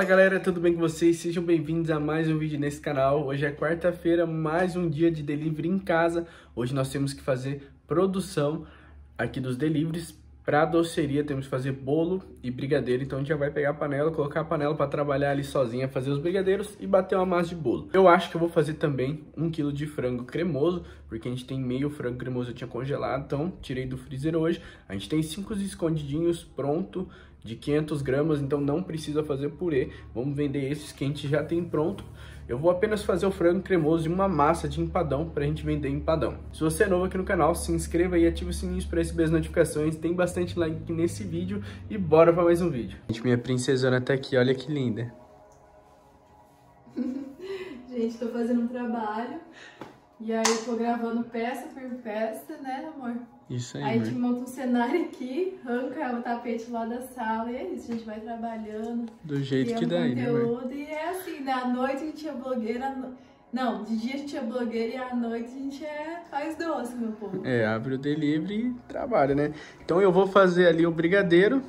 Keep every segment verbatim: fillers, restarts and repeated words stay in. Fala galera, tudo bem com vocês? Sejam bem-vindos a mais um vídeo nesse canal. Hoje é quarta-feira, mais um dia de delivery em casa. Hoje nós temos que fazer produção aqui dos deliveries para doceria, temos que fazer bolo e brigadeiro. Então a gente já vai pegar a panela, colocar a panela para trabalhar ali sozinha, fazer os brigadeiros e bater uma massa de bolo. Eu acho que eu vou fazer também um quilo de frango cremoso, porque a gente tem meio frango cremoso, eu tinha congelado, então tirei do freezer hoje. A gente tem cinco escondidinhos pronto de quinhentas gramas, então não precisa fazer purê. Vamos vender esses que a gente já tem pronto. Eu vou apenas fazer o frango cremoso e uma massa de empadão para a gente vender empadão. Se você é novo aqui no canal, se inscreva e ative o sininho para receber as notificações. Tem bastante like nesse vídeo e bora para mais um vídeo. Gente, minha princesona tá aqui, olha que linda. Gente, tô fazendo um trabalho e aí eu tô gravando peça por peça, né, amor? Isso aí, aí a gente monta um cenário aqui, arranca o tapete lá da sala e é isso, a gente vai trabalhando. Do jeito que dá, conteúdo, né, e é assim, na noite a gente é blogueira, no... não, de dia a gente é blogueira e à noite a gente é faz doce, meu povo. É, abre o delivery e trabalha, né? Então eu vou fazer ali o brigadeiro,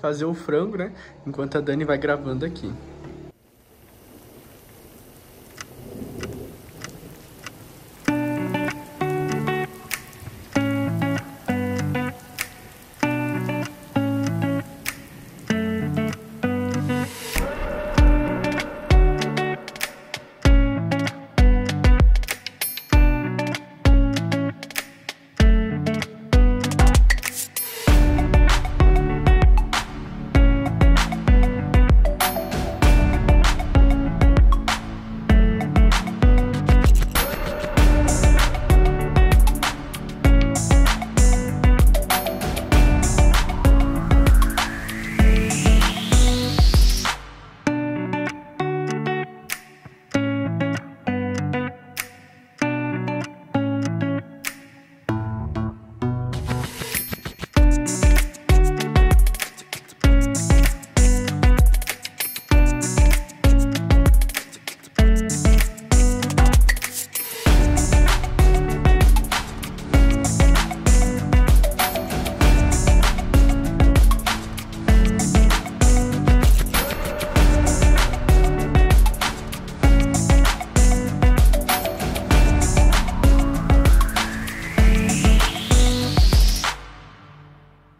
fazer o frango, né? Enquanto a Dani vai gravando aqui.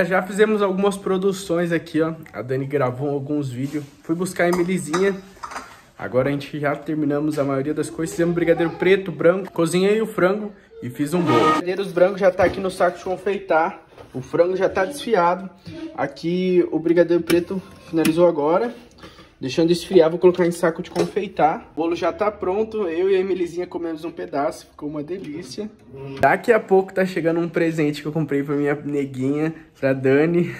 Já fizemos algumas produções aqui, ó. A Dani gravou alguns vídeos. Fui buscar a Emilyzinha. Agora a gente já terminamos a maioria das coisas. Fizemos brigadeiro preto, branco. Cozinhei o frango e fiz um bolo. O brigadeiro branco já tá aqui no saco de confeitar. O frango já tá desfiado. Aqui o brigadeiro preto finalizou agora. Deixando esfriar, vou colocar em saco de confeitar. O bolo já tá pronto. Eu e a Emilyzinha comemos um pedaço. Ficou uma delícia. Daqui a pouco tá chegando um presente que eu comprei pra minha neguinha, pra Dani.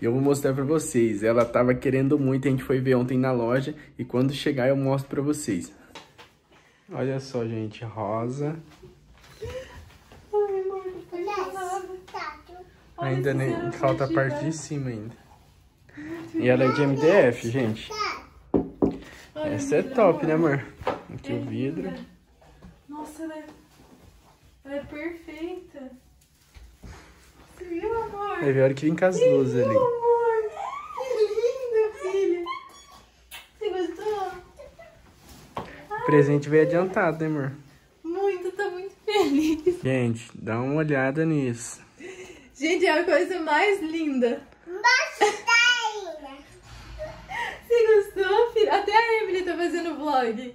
E eu vou mostrar pra vocês. Ela tava querendo muito. A gente foi ver ontem na loja. E quando chegar eu mostro pra vocês. Olha só, gente. Rosa. Ai, amor, não ainda nem... Falta a parte de cima ainda. E ela é de M D F, gente. Essa é top, né, amor? Aqui o vidro. Nossa, ela é, ela é perfeita. Você viu, amor? Aí veio a hora que vem com as luzes ali. Você viu, amor? Que linda, filha. Você gostou? O presente veio adiantado, né, amor? Muito, tô muito feliz. Gente, dá uma olhada nisso. Gente, é a coisa mais linda. Você gostou, filha? Até a Emily tá fazendo vlog.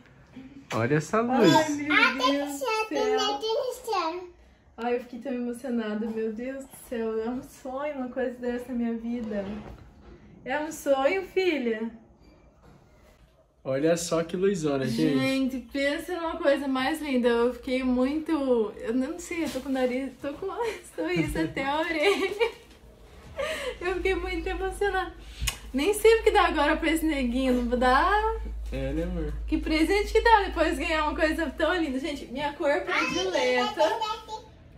Olha essa luz. Ai, meu Deus do céu. Ai, eu fiquei tão emocionada. Meu Deus do céu, é um sonho uma coisa dessa na minha vida. É um sonho, filha. Olha só que luzona, gente. Gente, pensa numa coisa mais linda. Eu fiquei muito... Eu não sei, eu tô com o nariz... Tô com isso até a orelha. Eu fiquei muito emocionada. Nem sei o que dá agora pra esse neguinho, não vou dar... É, né, amor? Que presente que dá depois ganhar uma coisa tão linda. Gente, minha cor predileta.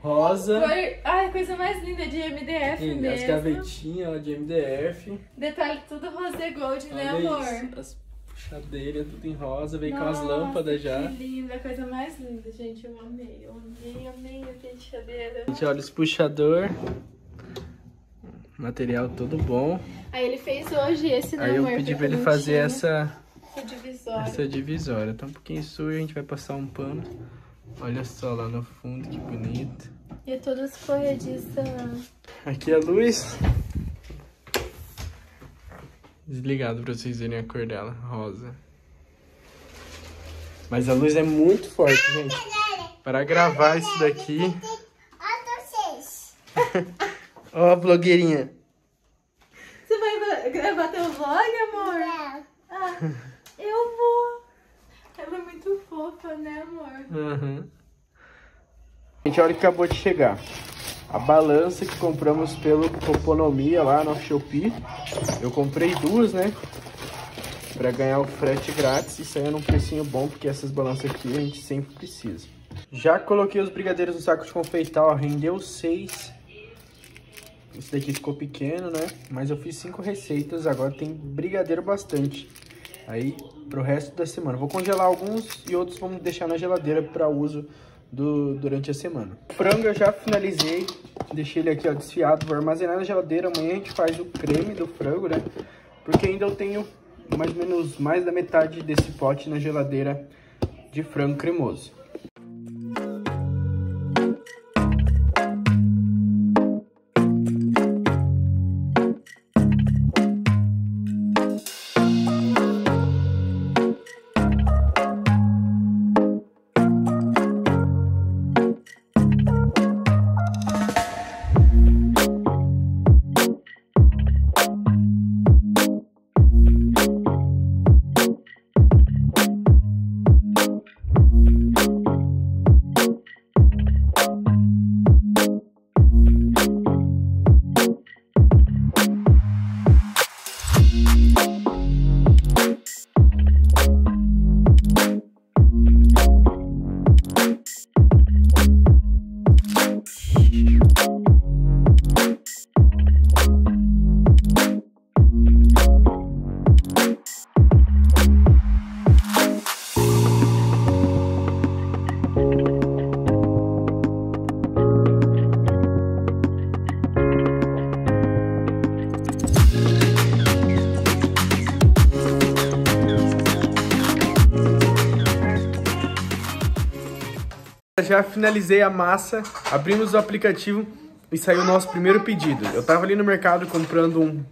Rosa. Cor... Ai, a coisa mais linda de M D F. Sim, mesmo. As gavetinhas de M D F. Detalhe tudo rosé gold, olha, né, amor? Isso. As puxadeiras, tudo em rosa. Veio nossa, com as lâmpadas já. Que linda, a coisa mais linda, gente. Eu amei, eu amei, amei a penteadeira. Gente, olha os puxador. Material todo bom. Aí ele fez hoje esse, né, amor? Aí eu pedi pra ele fazer essa Essa divisória. Essa divisória. Tá um pouquinho suja, a gente vai passar um pano. Olha só lá no fundo, que bonito. E é toda escorrediça. Aqui a luz. Desligado pra vocês verem a cor dela, rosa. Mas a luz é muito forte, gente. Para gravar isso daqui... Ó, oh, blogueirinha. Você vai gravar teu vlog, amor? Não. Ah, eu vou. Ela é muito fofa, né, amor? Uhum. Gente, olha que acabou de chegar. A balança que compramos pelo Coponomia lá no Shopee. Eu comprei duas, né? Pra ganhar o frete grátis e saindo um precinho bom, porque essas balanças aqui a gente sempre precisa. Já coloquei os brigadeiros no saco de confeitar, ó, rendeu seis. Esse daqui ficou pequeno, né? Mas eu fiz cinco receitas, agora tem brigadeiro bastante. Aí, pro resto da semana. Vou congelar alguns e outros vamos deixar na geladeira para uso do, durante a semana. O frango eu já finalizei. Deixei ele aqui, ó, desfiado. Vou armazenar na geladeira. Amanhã a gente faz o creme do frango, né? Porque ainda eu tenho mais ou menos mais da metade desse pote na geladeira de frango cremoso. Já finalizei a massa, abrimos o aplicativo e saiu o nosso primeiro pedido. Eu tava ali no mercado comprando um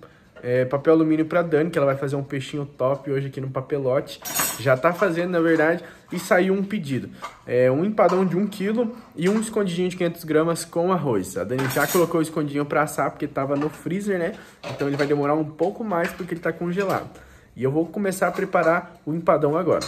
é, papel alumínio pra Dani, que ela vai fazer um peixinho top hoje aqui no papelote. Já tá fazendo, na verdade, e saiu um pedido. É, um empadão de um quilo e um escondidinho de quinhentas gramas com arroz. A Dani já colocou o escondidinho pra assar porque tava no freezer, né? Então ele vai demorar um pouco mais porque ele tá congelado. E eu vou começar a preparar o empadão agora.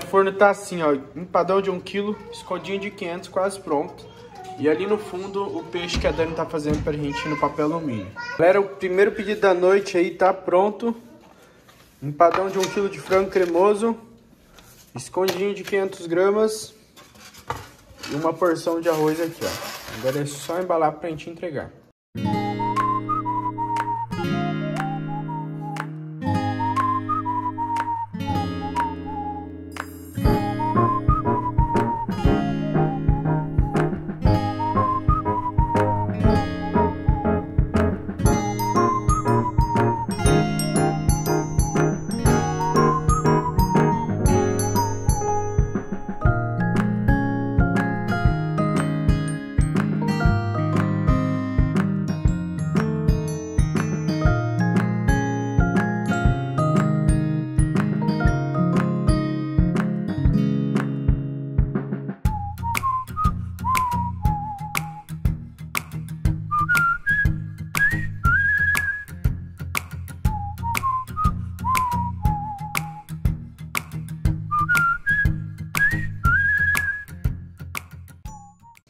forno tá assim, ó, empadão de um quilo, escondinho de quinhentos, quase pronto. E ali no fundo o peixe que a Dani tá fazendo pra gente no papel alumínio. Galera, o primeiro pedido da noite aí tá pronto. Empadão de um quilo de frango cremoso, escondinho de quinhentas gramas e uma porção de arroz aqui, ó. Agora é só embalar pra gente entregar.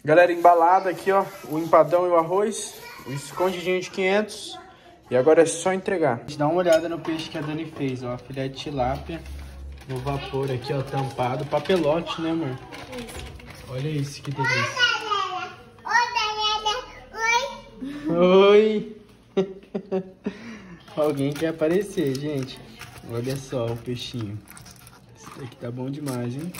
Galera, embalado aqui, ó, o empadão e o arroz, o escondidinho de quinhentos, e agora é só entregar. A gente dá uma olhada no peixe que a Dani fez, ó, filé de tilápia, no vapor aqui, ó, tampado, papelote, né, amor? Olha isso, que delícia. Oi! Oi! Alguém quer aparecer, gente. Olha só o peixinho. Esse daqui tá bom demais, hein?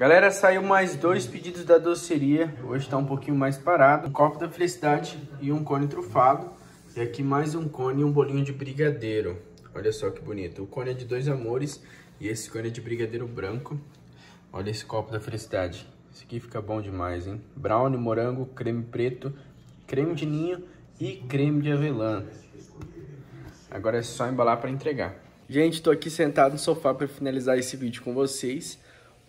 Galera, saiu mais dois pedidos da doceria. Hoje tá um pouquinho mais parado. Um copo da felicidade e um cone trufado. E aqui mais um cone e um bolinho de brigadeiro. Olha só que bonito. O cone é de dois amores e esse cone é de brigadeiro branco. Olha esse copo da felicidade. Esse aqui fica bom demais, hein? Brownie, morango, creme preto, creme de ninho e creme de avelã. Agora é só embalar para entregar. Gente, tô aqui sentado no sofá para finalizar esse vídeo com vocês.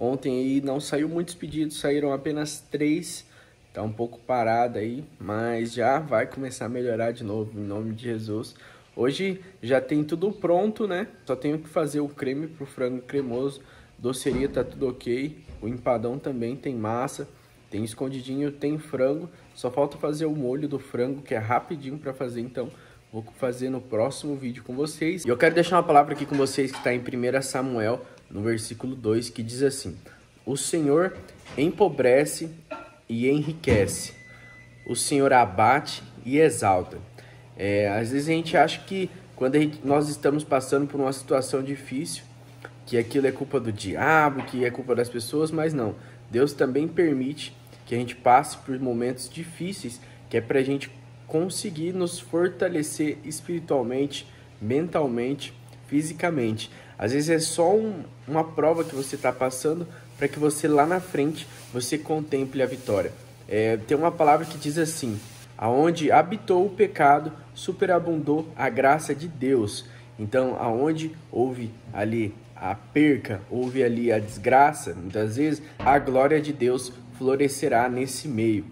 Ontem aí não saiu muitos pedidos, saíram apenas três. Tá um pouco parado aí, mas já vai começar a melhorar de novo, em nome de Jesus. Hoje já tem tudo pronto, né? Só tenho que fazer o creme pro frango cremoso. Doceria tá tudo ok. O empadão também tem massa, tem escondidinho, tem frango. Só falta fazer o molho do frango, que é rapidinho pra fazer, então vou fazer no próximo vídeo com vocês. E eu quero deixar uma palavra aqui com vocês que tá em primeira Samuel, no versículo dois, que diz assim: o Senhor empobrece e enriquece, o Senhor abate e exalta. É, às vezes a gente acha que quando a gente, nós estamos passando por uma situação difícil, que aquilo é culpa do diabo, que é culpa das pessoas, mas não. Deus também permite que a gente passe por momentos difíceis, que é para a gente conseguir nos fortalecer espiritualmente, mentalmente, fisicamente. Às vezes é só um, uma prova que você está passando para que você lá na frente, você contemple a vitória. É, tem uma palavra que diz assim: aonde habitou o pecado, superabundou a graça de Deus. Então, aonde houve ali a perca, houve ali a desgraça, muitas vezes, a glória de Deus florescerá nesse meio.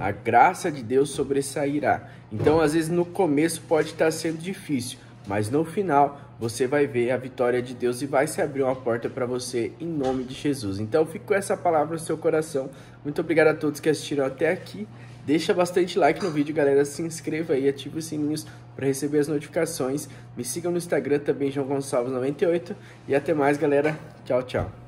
A graça de Deus sobressairá. Então, às vezes, no começo pode estar sendo difícil, mas no final você vai ver a vitória de Deus e vai se abrir uma porta para você em nome de Jesus. Então fica com essa palavra no seu coração. Muito obrigado a todos que assistiram até aqui. Deixa bastante like no vídeo, galera. Se inscreva aí, ative os sininhos para receber as notificações. Me sigam no Instagram também, João Gonçalves noventa e oito. E até mais, galera. Tchau, tchau.